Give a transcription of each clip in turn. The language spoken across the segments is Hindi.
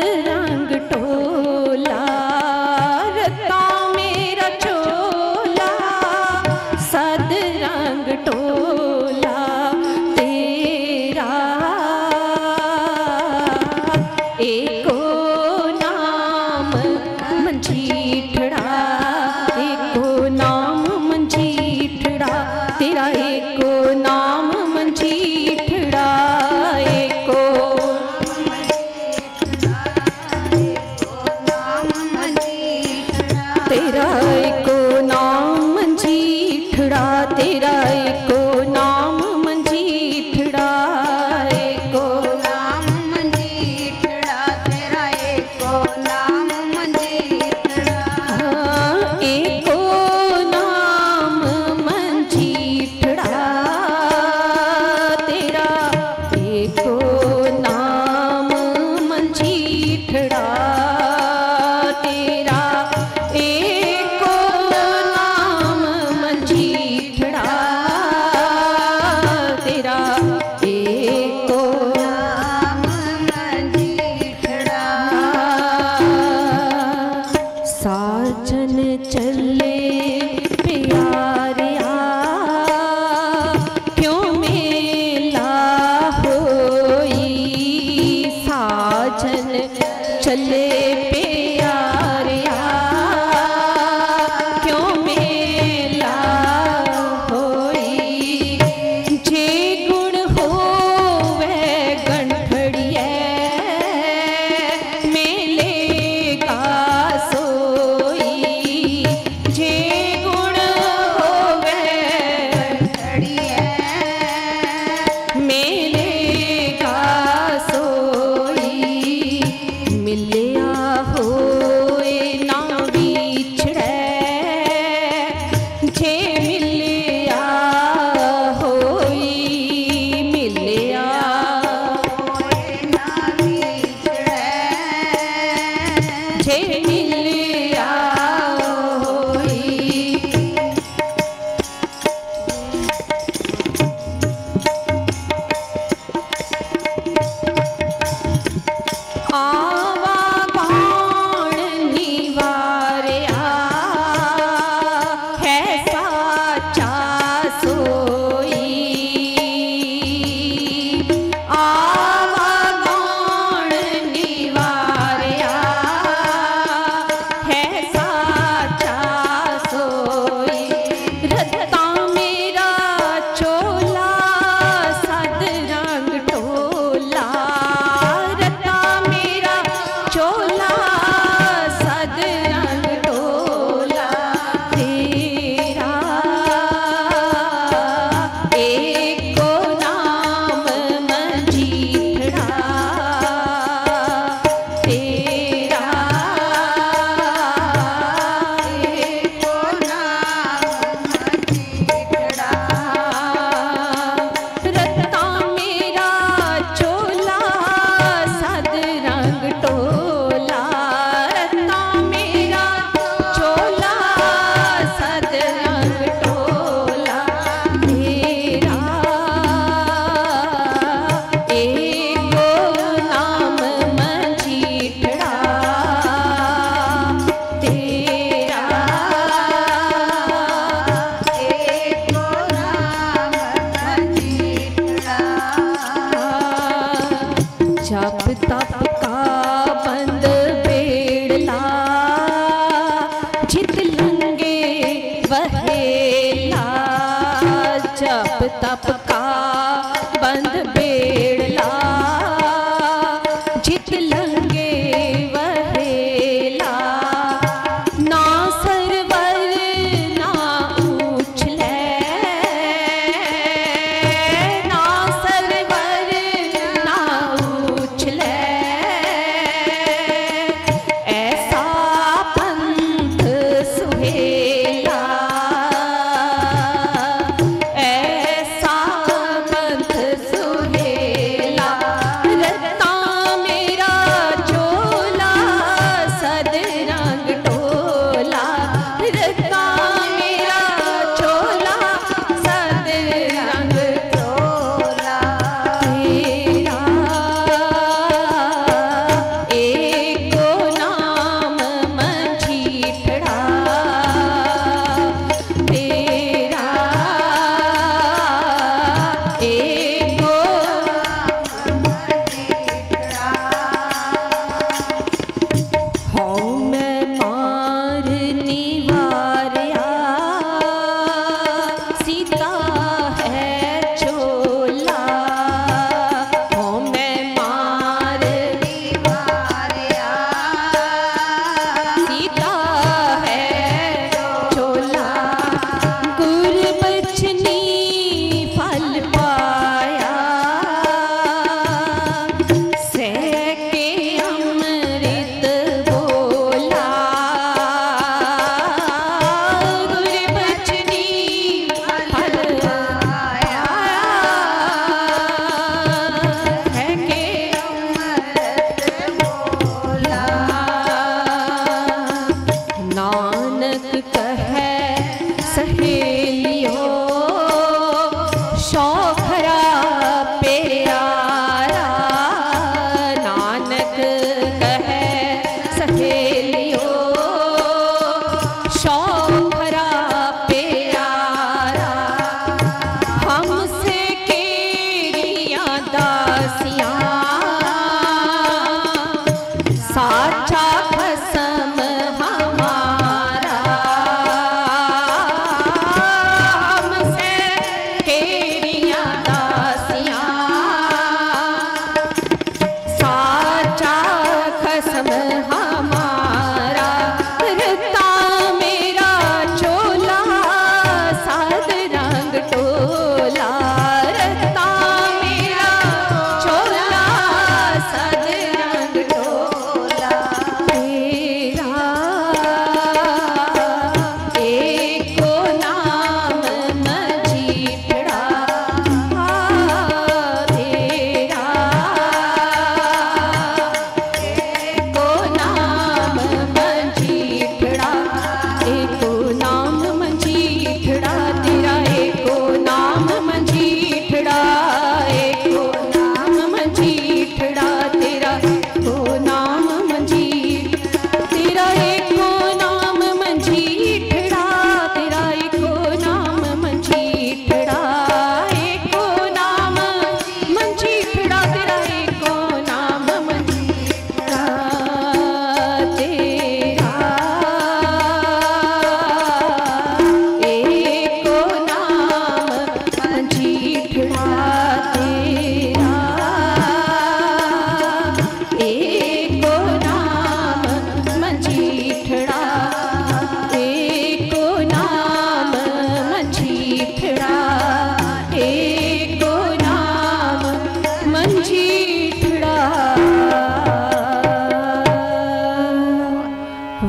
अधरंग टोला रता मेरा चोला सदरंग टोला तेरा एको नाम मंजीठड़ा एको नाम मंजीठड़ा तेरा एको नाम मंजीठड़ा मीठड़ा तेरा हो नाम मंजीर, तेरा एक हो नाम मंजीठड़ा, तेरा एक हो नाम मंजीठड़ा, एक हो नाम मंजीठड़ा, तेरा एक हो नाम मंजीठड़ा तेरा, एक हो नाम मंजीठड़ा तेरा।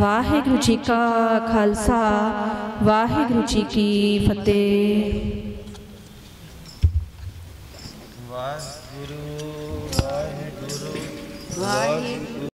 वाहेगुरु जी का खालसा, वाहेगुरु जी की फतेह। वाहेगुरु वाहेगुरु वाहेगुरु।